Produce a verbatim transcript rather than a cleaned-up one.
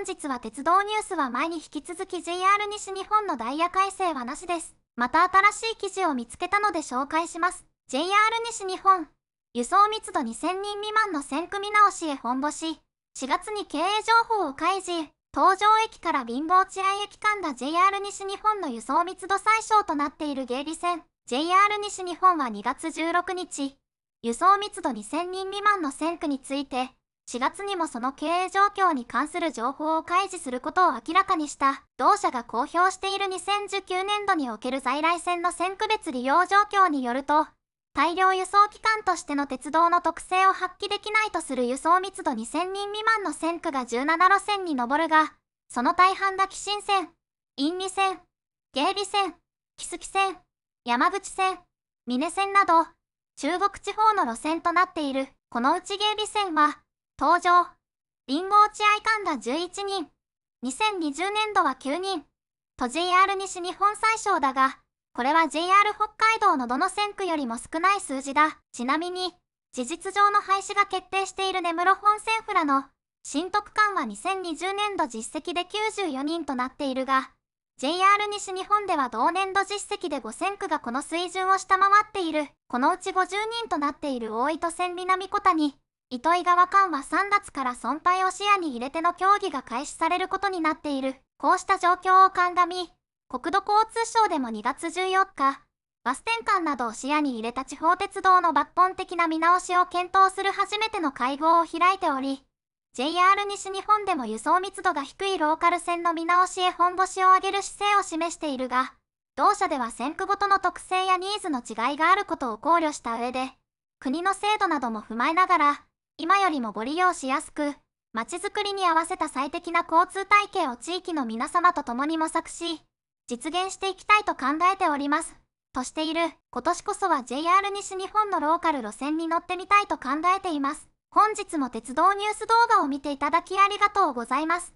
本日は鉄道ニュースは前に引き続き ジェイアール 西日本のダイヤ改正はなしです。また新しい記事を見つけたので紹介します。ジェイアール 西日本、輸送密度にせんにん未満の線区見直しへ本腰。しがつに経営情報を開示。東条駅から貧乏地愛駅間だ ジェイアール 西日本の輸送密度最小となっている芸備線。ジェイアール 西日本はにがつじゅうろくにち、輸送密度にせんにん未満の線区について、しがつにもその経営状況に関する情報を開示することを明らかにした。同社が公表しているにせんじゅうきゅうねんどにおける在来線の線区別利用状況によると、大量輸送機関としての鉄道の特性を発揮できないとする輸送密度にせんにん未満の線区がじゅうななろせんに上るが、その大半が紀新線、因美線、芸備線、木次線、山口線、美祢線など、中国地方の路線となっている。このうち芸備線は、東条、貧乏地愛間だじゅういちにん、にせんにじゅうねんどはきゅうにん、と ジェイアール 西日本最小だが、これは ジェイアール 北海道のどの線区よりも少ない数字だ。ちなみに、事実上の廃止が決定している根室本線フラの新都区間はにせんにじゅうねんど実績できゅうじゅうよにんとなっているが、ジェイアール 西日本では同年度実績でごせんくがこの水準を下回っている。このうちごじゅうにんとなっている大糸線南小谷、糸魚川間はさんがつから存廃を視野に入れての協議が開始されることになっている。こうした状況を鑑み、国土交通省でもにがつじゅうよっか、バス転換などを視野に入れた地方鉄道の抜本的な見直しを検討する初めての会合を開いており、ジェイアール 西日本でも輸送密度が低いローカル線の見直しへ本腰を挙げる姿勢を示しているが、同社では線区ごとの特性やニーズの違いがあることを考慮した上で、国の制度なども踏まえながら、今よりもご利用しやすく、まちづくりに合わせた最適な交通体系を地域の皆様と共に模索し、実現していきたいと考えております。としている。今年こそは ジェイアール 西日本のローカル路線に乗ってみたいと考えています。本日も鉄道ニュース動画を見ていただきありがとうございます。